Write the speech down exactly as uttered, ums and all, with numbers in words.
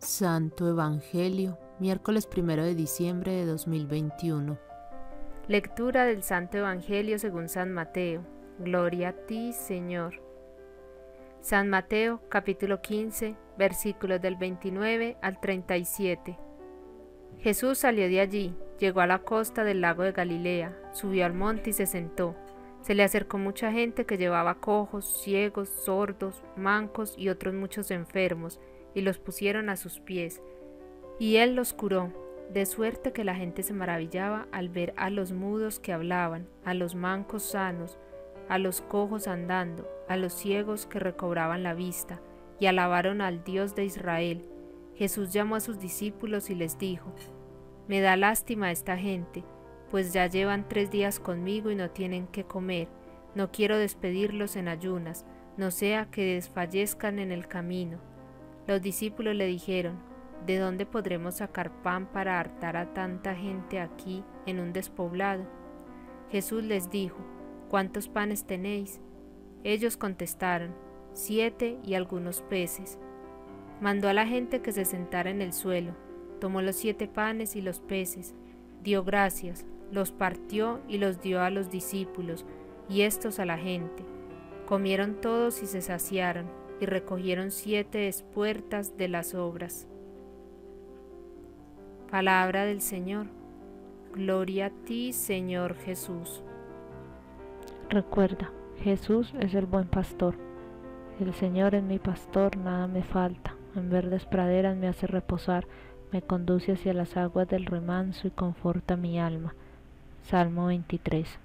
Santo Evangelio, miércoles primero de diciembre de dos mil veintiuno. Lectura del Santo Evangelio según San Mateo. Gloria a ti, Señor. San Mateo, capítulo quince, versículos del veintinueve al treinta y siete. Jesús salió de allí, llegó a la costa del lago de Galilea, subió al monte y se sentó. Se le acercó mucha gente que llevaba cojos, ciegos, sordos, mancos y otros muchos enfermos, y los pusieron a sus pies, y él los curó, de suerte que la gente se maravillaba al ver a los mudos que hablaban, a los mancos sanos, a los cojos andando, a los ciegos que recobraban la vista, y alabaron al Dios de Israel. Jesús llamó a sus discípulos y les dijo: «Me da lástima esta gente, pues ya llevan tres días conmigo y no tienen qué comer. No quiero despedirlos en ayunas, no sea que desfallezcan en el camino». Los discípulos le dijeron: ¿De dónde podremos sacar pan para hartar a tanta gente aquí en un despoblado? Jesús les dijo: ¿Cuántos panes tenéis? Ellos contestaron: Siete y algunos peces. Mandó a la gente que se sentara en el suelo, tomó los siete panes y los peces, dio gracias, los partió y los dio a los discípulos, y estos a la gente. Comieron todos y se saciaron, y recogieron siete espuertas de las obras. Palabra del Señor. Gloria a ti, Señor Jesús. Recuerda, Jesús es el buen pastor. El Señor es mi pastor, nada me falta. En verdes praderas me hace reposar, me conduce hacia las aguas del remanso y conforta mi alma. Salmo veintitrés.